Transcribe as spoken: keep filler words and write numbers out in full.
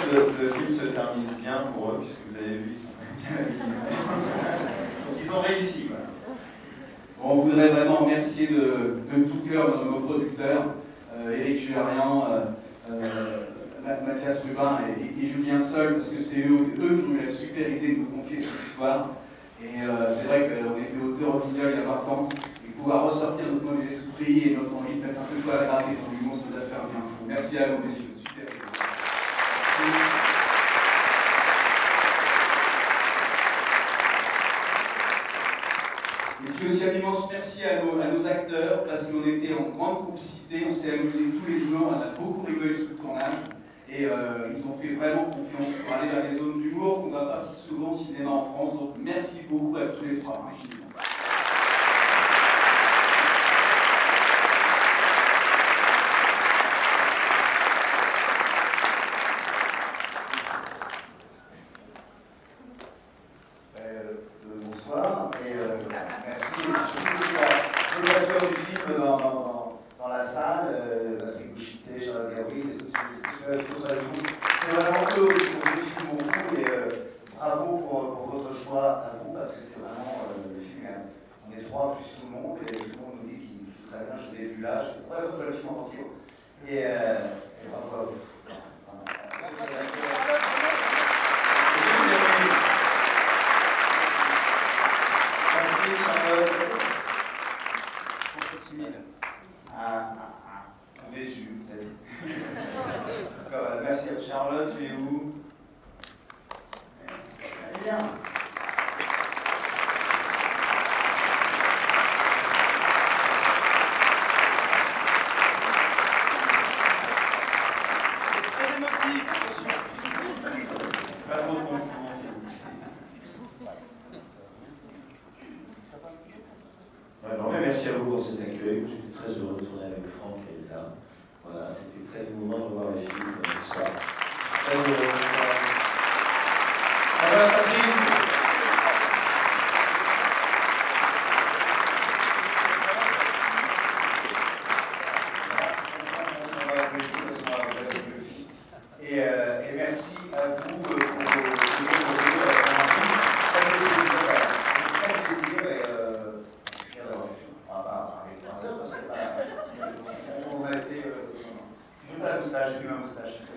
que le, le film se termine bien pour eux, puisque vous avez vu, ils sont bien habillés. Ils ont réussi, voilà. Bon, on voudrait vraiment remercier de, de tout cœur nos producteurs, euh, Eric Chuverian, euh, euh, Mathias Rubin et, et, et Julien Seul, parce que c'est eux, eux qui ont eu la super idée de vous confier cette histoire. Et euh, c'est vrai qu'on était auteurs au milieu il y a vingt ans, et pouvoir ressortir notre mauvais esprit et notre envie de mettre un peu de quoi à gratter dans l'humour, ça doit faire bien fou. Merci à vous, messieurs. Super. Merci. Et puis aussi un immense merci à nos, à nos acteurs, parce qu'on était en grande complicité, on s'est amusés tous les jours, on a beaucoup rigolé sous le tournage, et euh, ils nous ont fait vraiment confiance pour aller vers les zones d'humour qu'on ne va pas si souvent au cinéma en France, donc merci beaucoup à tous les trois infiniment. Patrick Bouchité, Charles Gaouri, tout à vous. C'est vraiment eux aussi qui ont fait beaucoup et euh, bravo pour, pour votre choix à vous, parce que c'est vraiment euh, le film. Hein. On est trois plus tout le monde et tout le monde nous dit qu'il joue très bien. Je vous ai vu là, je ne sais pas, je le film en entier. Et, euh, et bravo à vous. Merci Charlotte. Je suis un peu timide. Déçu, peut-être. Voilà, merci à Charlotte, tu es où? Elle est bien. C'est très émotif, attention. Pas trop de compliments, s'il vous plaît. Non, mais merci à vous pour cet accueil. J'étais très heureux de tourner avec Franck et Elsa. Voilà, c'était très émouvant de voir les filles ce soir. Très heureux. Alors, Patrick. On va apprécier parce qu'on va regarder le film. Et, euh, et merci à vous pour vos Ça me fait plaisir. Ça me fait plaisir. Et, euh, je suis fier d'avoir fait le film. On va pas parler de trois heures parce que. Bah, J'ai eu ma moustache.